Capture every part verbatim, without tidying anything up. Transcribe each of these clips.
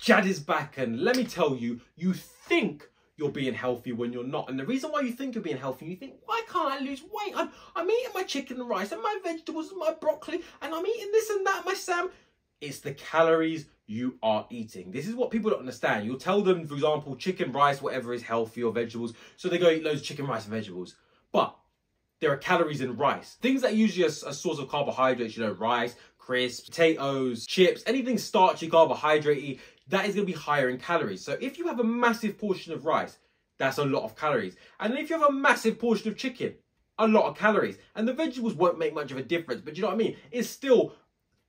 Jad is back, and let me tell you, you think you're being healthy when you're not. And the reason why you think you're being healthy, you think, why can't I lose weight? I'm, I'm eating my chicken and rice and my vegetables and my broccoli, and I'm eating this and that, my Sam. It's the calories you are eating. This is what people don't understand. You'll tell them, for example, chicken, rice, whatever is healthy, or vegetables. So they go eat loads of chicken, rice and vegetables. But there are calories in rice. Things that usually are a source of carbohydrates, you know, rice, crisps, potatoes, chips, anything starchy, carbohydrate-y, that is going to be higher in calories. So if you have a massive portion of rice, that's a lot of calories. And if you have a massive portion of chicken, a lot of calories. And the vegetables won't make much of a difference, but you know what I mean? It's still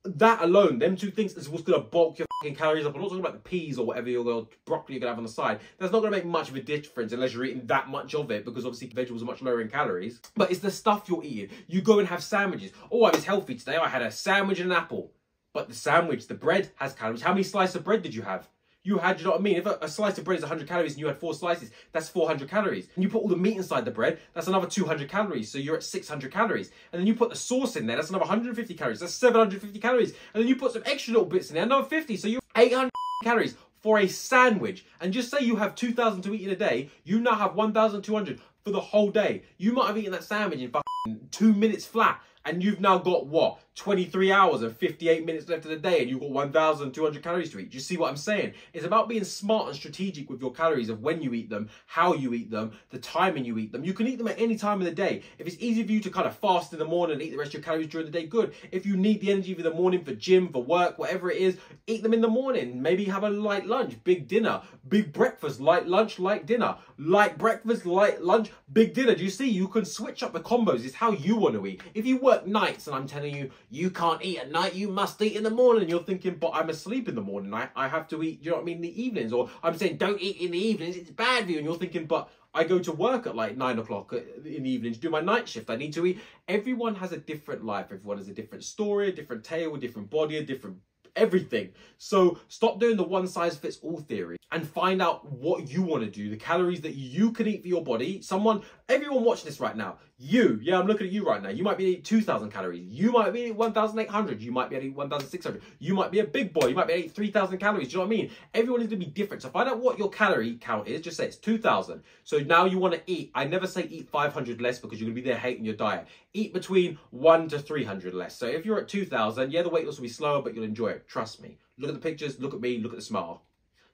that alone, them two things is what's going to bulk your fucking calories up. I'm not talking about the peas or whatever you're going to, broccoli you're going to have on the side. That's not going to make much of a difference unless you're eating that much of it, because obviously vegetables are much lower in calories. But it's the stuff you're eating. You go and have sandwiches. Oh, I was healthy today. I had a sandwich and an apple. But the sandwich, the bread has calories. How many slices of bread did you have? You had, you know what I mean? If a, a slice of bread is one hundred calories and you had four slices, that's four hundred calories. And you put all the meat inside the bread, that's another two hundred calories. So you're at six hundred calories. And then you put the sauce in there, that's another one hundred fifty calories. That's seven hundred fifty calories. And then you put some extra little bits in there, another fifty. So you're eight hundred calories for a sandwich. And just say you have two thousand to eat in a day, you now have one thousand two hundred for the whole day. You might have eaten that sandwich in fucking two minutes flat. And you've now got, what, twenty-three hours and fifty-eight minutes left of the day, and you've got one thousand two hundred calories to eat. Do you see what I'm saying? It's about being smart and strategic with your calories, of when you eat them, how you eat them, the timing you eat them. You can eat them at any time of the day. If it's easy for you to kind of fast in the morning and eat the rest of your calories during the day, good. If you need the energy for the morning, for gym, for work, whatever it is, eat them in the morning. Maybe have a light lunch, big dinner, big breakfast, light lunch, light dinner, light breakfast, light lunch, big dinner. Do you see? You can switch up the combos. It's how you want to eat. If you work nights, and I'm telling you, you can't eat at night, you must eat in the morning, you're thinking, but I'm asleep in the morning, I, I have to eat, you know what I mean, in the evenings, or I'm saying don't eat in the evenings, it's bad for you, and you're thinking, but I go to work at like nine o'clock in the evening to do my night shift, I need to eat. Everyone has a different life, everyone has a different story, a different tale, a different body, a different everything. So stop doing the one size fits all theory and find out what you want to do, the calories that you can eat for your body. Someone, everyone watching this right now, you, yeah, I'm looking at you right now, you might be eating two thousand calories, you might be eating one thousand eight hundred, you might be eating one thousand six hundred, you might be a big boy, you might be eating three thousand calories. Do you know what I mean? Everyone is going to be different. So find out what your calorie count is, just say it's two thousand. So now you want to eat, I never say eat five hundred less, because you're going to be there hating your diet. Eat between one to three hundred less. So if you're at two thousand, yeah, the weight loss will be slower, but you'll enjoy it. Trust me. Look at the pictures, look at me, look at the smile.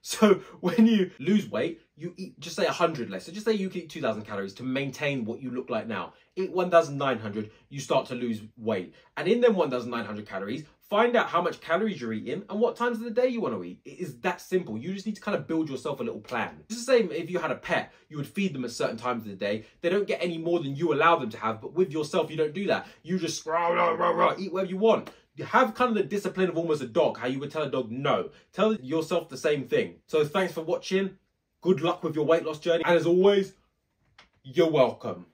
So when you lose weight, you eat, just say one hundred less. So just say you can eat two thousand calories to maintain what you look like now. Eat one thousand nine hundred, you start to lose weight. And in them one thousand nine hundred calories, find out how much calories you're eating and what times of the day you want to eat. It is that simple. You just need to kind of build yourself a little plan. It's the same if you had a pet. You would feed them at certain times of the day. They don't get any more than you allow them to have, but with yourself, you don't do that. You just rah, rah, rah, rah, eat whatever you want. You have kind of the discipline of almost a dog, how you would tell a dog no. Tell yourself the same thing. So thanks for watching. Good luck with your weight loss journey. And as always, you're welcome.